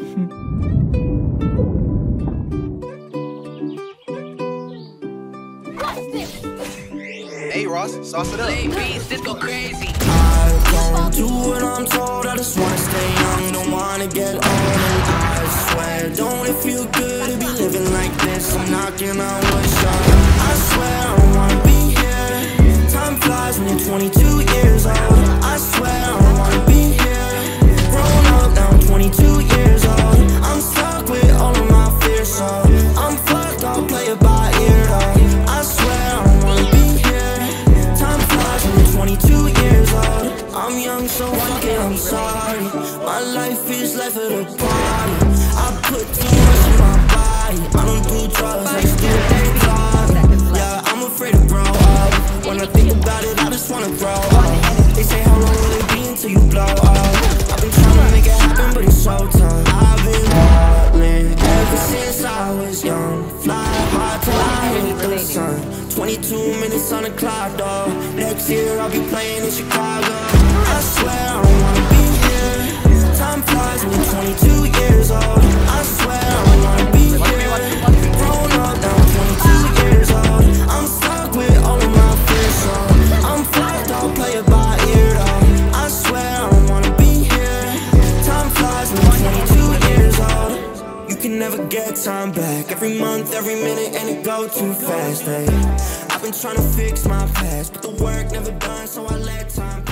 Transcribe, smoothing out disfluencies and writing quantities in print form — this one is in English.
What's this? Hey Ross, sauce it up. Play beats, this go crazy. I won't do what I'm told. I just wanna stay young, don't wanna get old. I swear, don't it feel good to be living like this? I'm knocking on wood shop. I swear I don't wanna be here. Time flies when you're 22 years old. I swear I don't wanna be here. Grown up now, I'm 22 years old. I'm stuck with all of my fears, so I'm fucked, I'll play it by ear though. I swear I don't wanna be here. Time flies when you're 22 years old. I'm young, so one day I'm sorry. My life is life at a party. I put too much in my body. I don't do drugs, I just do things hard. Yeah, I'm afraid to grow up. When I think about it, I just wanna grow up. They say how long will it be until you blow up? I've been trying to make it happen, but it's so tough. I've been ever since I was young, fly high till I hit the sun. 22 minutes on the clock, dog. Next year I'll be playing in Chicago. I swear I don't wanna be here. Time flies when you're 22 years old. I swear I don't wanna be here. Grown up now, I'm 22 years old. I'm stuck with all of my fears, so I'm fucked, I'll play it by ear, though. I swear I don't wanna be here. Time flies when you're 22 years old. You can never get time back. Every month, every minute, and it go too fast, hey. I've been trying to fix my past, but the work never done, so I let time pass.